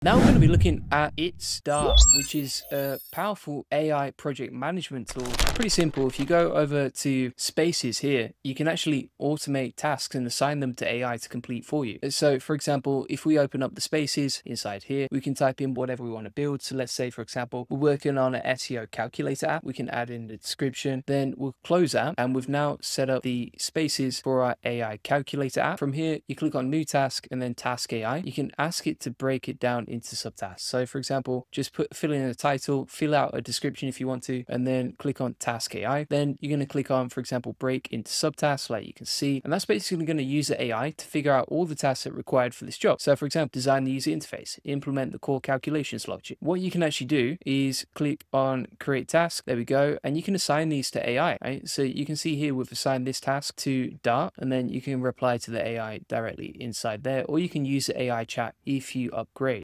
Now we're going to be looking at It's Dart, which is a powerful AI project management tool. Pretty simple. If you go over to spaces here, you can actually automate tasks and assign them to AI to complete for you. So for example, if we open up the spaces inside here, we can type in whatever we want to build. So let's say, for example, we're working on an SEO calculator app. We can add in the description, then we'll close that. And we've now set up the spaces for our AI calculator app. From here, you click on new task and then task AI. You can ask it to break it down into subtasks. So for example, just fill in a title, fill out a description if you want to, and then click on task AI. Then you're going to click on, for example, break into subtasks, like you can see, and that's basically going to use the AI to figure out all the tasks that are required for this job. So for example, design the user interface, implement the core calculations logic. What you can actually do is click on create task. There we go. And you can assign these to AI, right? So you can see here, we've assigned this task to Dart, and then you can reply to the AI directly inside there, or you can use the AI chat if you upgrade.